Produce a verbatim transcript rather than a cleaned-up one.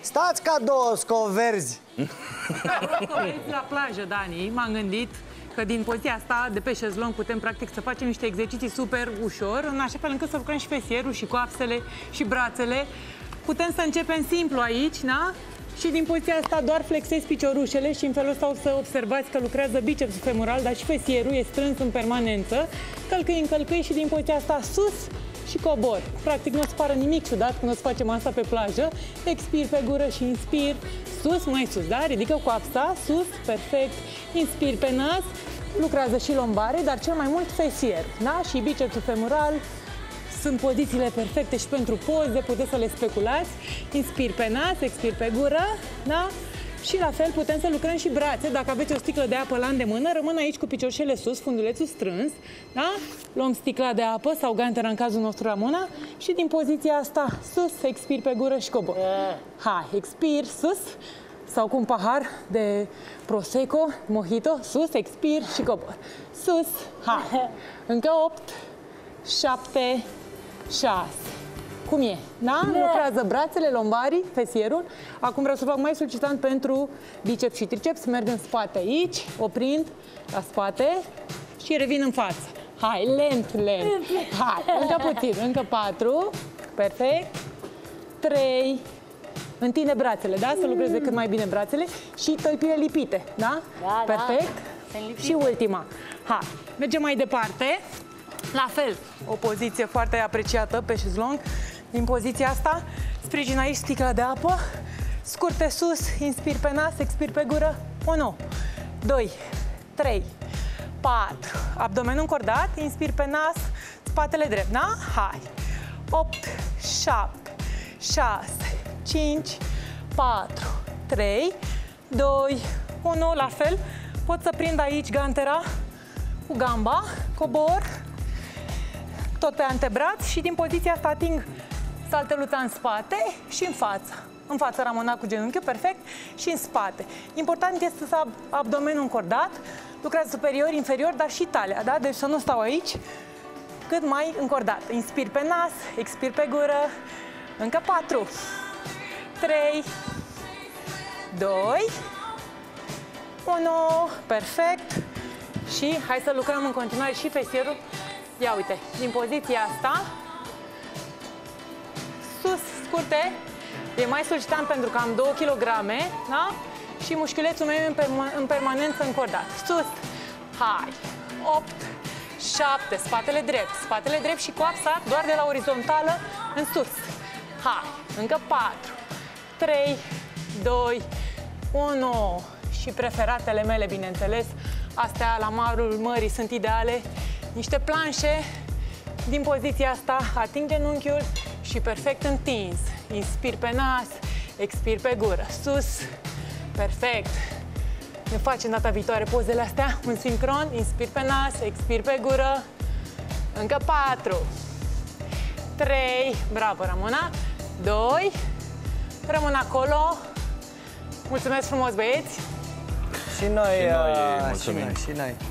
Stați ca două scoverzi! Am luat copiii la plajă, Dani. M-am gândit că din poziția asta, de pe șezlon, putem practic să facem niște exerciții super ușor, în așa fel încât să lucrăm și fesierul, și coapsele, și brațele. Putem să începem simplu aici, na? Și din poziția asta doar flexezi piciorușele și în felul ăsta o să observați că lucrează bicepsul femoral, dar și fesierul e strâns în permanență. Călcâi, încălcâi și din poziția asta sus și cobor. Practic nu o să pară nimic ciudat când o să facem asta pe plajă. Expir pe gură și inspir sus, mai sus, da? Ridică coapsa, sus, perfect. Inspir pe nas, lucrează și lombare, dar cel mai mult fesier, da? Și bicepsul femoral. Sunt pozițiile perfecte și pentru poze, puteți să le speculați. Inspir pe nas, expir pe gură, da? Și la fel putem să lucrăm și brațe. Dacă aveți o sticlă de apă la îndemână, rămân aici cu piciorușele sus, fundulețul strâns, da? Luăm sticla de apă sau gantera în cazul nostru, Ramona, și din poziția asta sus, expir pe gură și cobor. Hai, expir, sus, sau cu un pahar de prosecco, mojito, sus, expir și cobor. Sus, hai, încă opt, șapte, șase. Cum e? Da? Yeah. Lucrează brațele, lombarii, fesierul. Acum vreau să fac mai solicitant pentru biceps și triceps. Merg în spate aici, oprind la spate și revin în față. Hai, lent, lent. Hai, încă puțin. Încă patru. Perfect. trei. Întinde brațele, da? Să lucreze cât mai bine brațele și tălpile lipite, da? Da, perfect. Da. Și ultima. Hai, mergem mai departe. La fel, o poziție foarte apreciată pe șezlong. Din poziția asta, sprijin aici sticla de apă, scurte sus, inspir pe nas, expir pe gură. unu, doi, trei, patru. Abdomenul încordat, inspir pe nas, spatele drept, da? Hai! opt, șapte, șase, cinci, patru, trei, doi, unu. La fel, pot să prind aici gantera cu gamba, cobor, tot pe antebraț și din poziția asta ating salteluța în spate și în față. În față, Ramona, cu genunchiul, perfect, și în spate. Important este să am abdomenul încordat, lucrează superior, inferior, dar și talia, da? Deci să nu stau aici, cât mai încordat. Inspir pe nas, expir pe gură, încă patru, trei, doi, unu, perfect. Și hai să lucrăm în continuare și fesierul. Ia uite, din poziția asta, sus, scurte, e mai solicitant pentru că am două kilograme, da? Și mușchiulețul meu e în permanență încordat. Sus, hai, opt, șapte, spatele drept, spatele drept și coapsa doar de la orizontală în sus. Hai, încă patru, trei, doi, unu și preferatele mele, bineînțeles, astea la marul mării sunt ideale. Niște planșe, din poziția asta ating genunchiul și perfect întins. Inspir pe nas, expir pe gură, sus, perfect. Ne facem data viitoare pozele astea în sincron, inspir pe nas, expir pe gură, încă patru, trei, bravo Ramona, doi, rămân acolo. Mulțumesc frumos, băieți! Și noi, și noi, uh, mulțumim. Și noi, și noi.